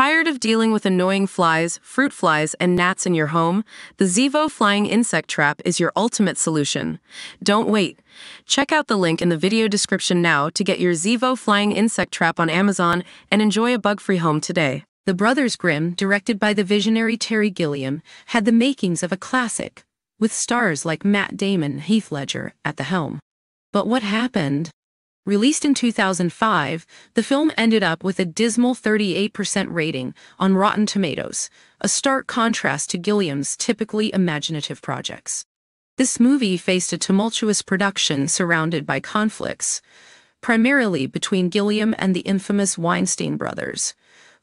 Tired of dealing with annoying flies, fruit flies, and gnats in your home? The Zevo Flying Insect Trap is your ultimate solution. Don't wait. Check out the link in the video description now to get your Zevo Flying Insect Trap on Amazon and enjoy a bug-free home today. The Brothers Grimm, directed by the visionary Terry Gilliam, had the makings of a classic, with stars like Matt Damon and Heath Ledger at the helm. But what happened? Released in 2005, the film ended up with a dismal 38% rating on Rotten Tomatoes, a stark contrast to Gilliam's typically imaginative projects. This movie faced a tumultuous production surrounded by conflicts, primarily between Gilliam and the infamous Weinstein brothers,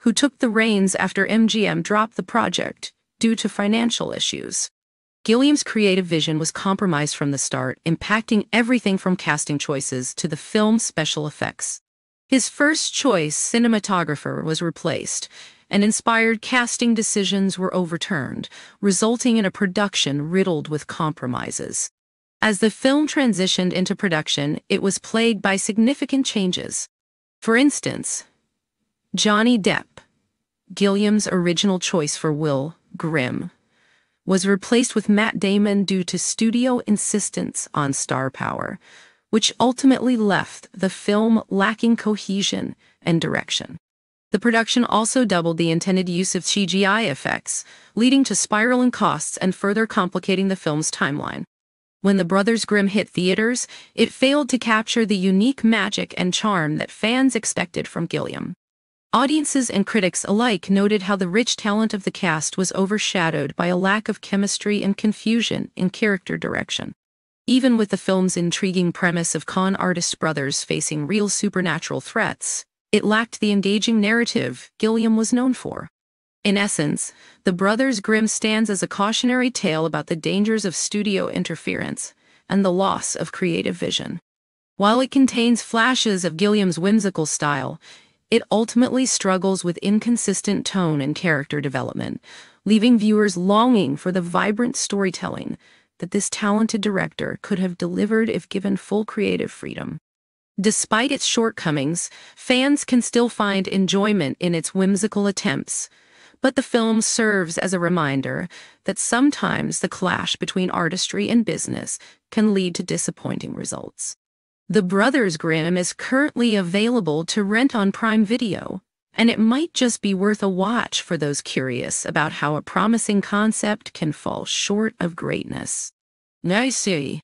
who took the reins after MGM dropped the project due to financial issues. Gilliam's creative vision was compromised from the start, impacting everything from casting choices to the film's special effects. His first choice cinematographer was replaced, and inspired casting decisions were overturned, resulting in a production riddled with compromises. As the film transitioned into production, it was plagued by significant changes. For instance, Johnny Depp, Gilliam's original choice for Will Grimm, was replaced with Matt Damon due to studio insistence on star power, which ultimately left the film lacking cohesion and direction. The production also doubled the intended use of CGI effects, leading to spiraling costs and further complicating the film's timeline. When The Brothers Grimm hit theaters, it failed to capture the unique magic and charm that fans expected from Gilliam. Audiences and critics alike noted how the rich talent of the cast was overshadowed by a lack of chemistry and confusion in character direction. Even with the film's intriguing premise of con artist brothers facing real supernatural threats, it lacked the engaging narrative Gilliam was known for. In essence, The Brothers Grimm stands as a cautionary tale about the dangers of studio interference and the loss of creative vision. While it contains flashes of Gilliam's whimsical style, it ultimately struggles with inconsistent tone and character development, leaving viewers longing for the vibrant storytelling that this talented director could have delivered if given full creative freedom. Despite its shortcomings, fans can still find enjoyment in its whimsical attempts, but the film serves as a reminder that sometimes the clash between artistry and business can lead to disappointing results. The Brothers Grimm is currently available to rent on Prime Video, and it might just be worth a watch for those curious about how a promising concept can fall short of greatness. I see.